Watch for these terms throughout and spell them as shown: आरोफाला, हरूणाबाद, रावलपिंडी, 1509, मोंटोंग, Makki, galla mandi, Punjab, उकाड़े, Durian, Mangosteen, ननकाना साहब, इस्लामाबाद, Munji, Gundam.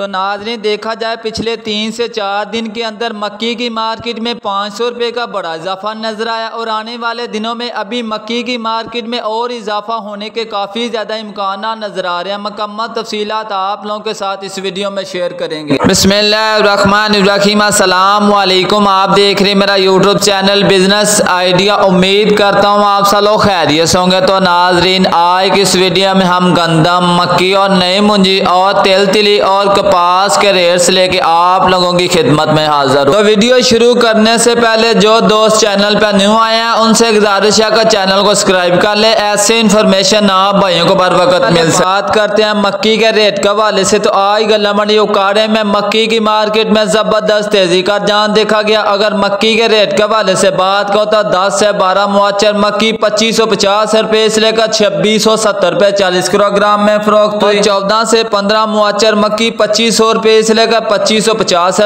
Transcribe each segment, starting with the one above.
तो नाज़रीन देखा जाए पिछले 3 से 4 दिन के अंदर मक्की की मार्केट में 500 रुपये का बड़ा इजाफा नज़र आया और आने वाले दिनों में अभी मक्की की मार्केट में और इजाफा होने के काफ़ी ज़्यादा इम्कान नज़र आ रहे हैं। मुकम्मल तफसीलात आप लोगों के साथ इस वीडियो में शेयर करेंगे। बिस्मिल्लाहिर्रहमानिर्रहीम, अस्सलाम वालेकुम। आप देख रहे हैं मेरा यूट्यूब चैनल बिजनेस आइडिया। उम्मीद करता हूँ आप सब लोग खैरियत होंगे। तो नाज़रीन आज की इस वीडियो में हम गंदम, मक्की और नई मुंजी और तेल तिली और कपास के रेट्स लेके आप लोगों की खिदमत में हाजिर हूं। तो वीडियो शुरू करने से पहले जो दोस्त चैनल पर न्यू आए हैं उनसे गुजारिश है कि चैनल को सब्सक्राइब कर ले, ऐसे इन्फॉर्मेशन आप भाइयों को बर वक्त मिल सके। बात करते हैं मक्की के रेट के हवाले से। तो आज गल्ला मंडी उकाड़े में मक्की की मार्केट में जबरदस्त तेजी का जान देखा गया। अगर मक्की के रेट के हवाले से बात करो तो 10 से 12 मुआचर मक्की 2550 रुपये से लेकर 2670 रुपये 40 किलोग्राम में फरोख्त हुई। 14 से 15 मुआचर मक्की 2500 रुपये से लेकर 2550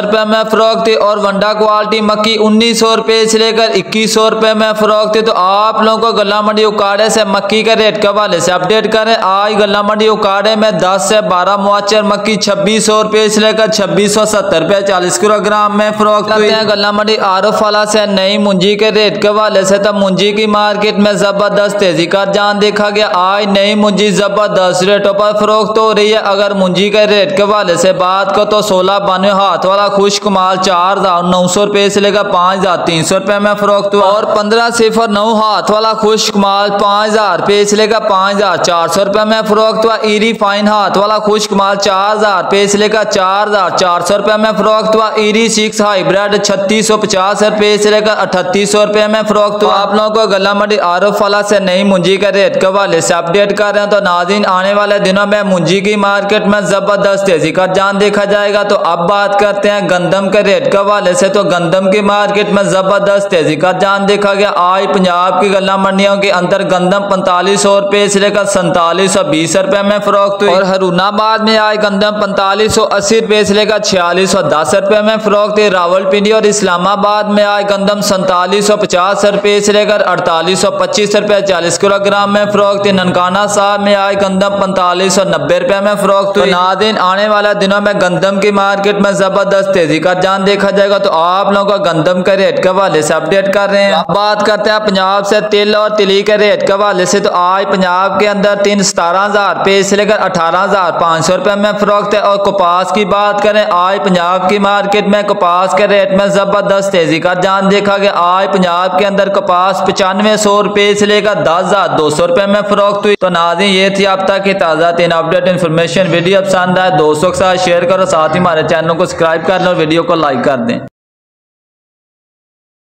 रुपये में फरोख्त थी और वंडा क्वालिटी मक्की 1900 रुपये से लेकर 2100 रुपये में फरोख्त थी। तो आप लोगों को गल्ला मंडी उकाड़े से मक्की के रेट के हवाले से अपडेट करें। आज गल्ला मंडी उकाड़े में 10 से 12 मुआचर मक्की 2600 रुपये से लेकर 2670 रुपये 40 किलोग्राम में फरोख्त हुई। गल्ला मंडी आरोफाला से नई मुंजी के रेट के हवाले से। तब मुंजी की मार्केट में जबरदस्त तेजी का जान देखा गया। आज नई मुंजी जबरदस्त रेटों पर फरोख्त हो रही है। अगर मुंजी के रेट के हवाले से बात को तो 1692 हाथ वाला खुशकुमाल 4900 रुपये से लेकर 5300 रुपये में फरोख्त हुआ और 1509 हाथ वाला खुशकुमाल 5000 रुपये से लेकर 5400 रुपये में फरोख्त हुआ। ईरी फाइन हाथ वाला खुशकुमाल 4000 रुपये से लेकर 4400 रुपये में फरोख्त हुआ। ईरी 6 हाईब्रिड 3650 रुपये से लेकर 3800 रुपये में फरोख्त हुआ। आप लोगों को गल्ला मंडी आरोफ वाला से नई मुंजी के रेट के हवाले से अपडेट कर रहे हैं। तो नाज़रीन आने वाले दिनों में मुंजी की मार्केट में जबरदस्त तेजी का जान देखा जाएगा। तो अब बात करते हैं गंदम के रेट के हवाले से। तो गंदम की मार्केट में जबरदस्त तेजी का जान देखा गया। आज पंजाब की गल्ला मंडियों के अंदर गंदम 4500 रुपये से लेकर 4720 रुपये में फरोख्त हुई और हरूणाबाद में आज गंदम 4580 रुपये से लेकर 4610 रुपये में फरोख्त हुई। रावलपिंडी और इस्लामाबाद में आज गंदम 4750 रुपये से लेकर 4825 रुपये 40 किलोग्राम में फरोख्त हुई। ननकाना साहब में आज गंदम 4590 रुपये में फरोख्त हुई। नादिन आने वाला दिनों में गंदम की मार्केट में जबरदस्त तेजी का जान देखा जाएगा। तो आप लोगों को गंदम के रेट के हवाले से अपडेट कर रहे हैं। बात करते हैं पंजाब से तिल और तिली के रेट के हवाले से। तो आज पंजाब के अंदर तिल 17,000 रुपये से लेकर 18,500 रुपये में फरोख्त है और कपास की बात करें आज पंजाब की मार्केट में कपास के रेट में जबरदस्त तेजी का जान देखा गया। आज पंजाब के अंदर कपास 9500 रुपये से लेकर 10,200 रुपये में फरोख्त हुई। तो नाज़रीन ये थी अब तक की ताज़ा 3 अपडेट इन्फॉर्मेशन। वीडियो पसंद आए दोस्तों के साथ शेयर करो, साथ ही हमारे चैनल को सब्सक्राइब कर लो और वीडियो को लाइक कर दें।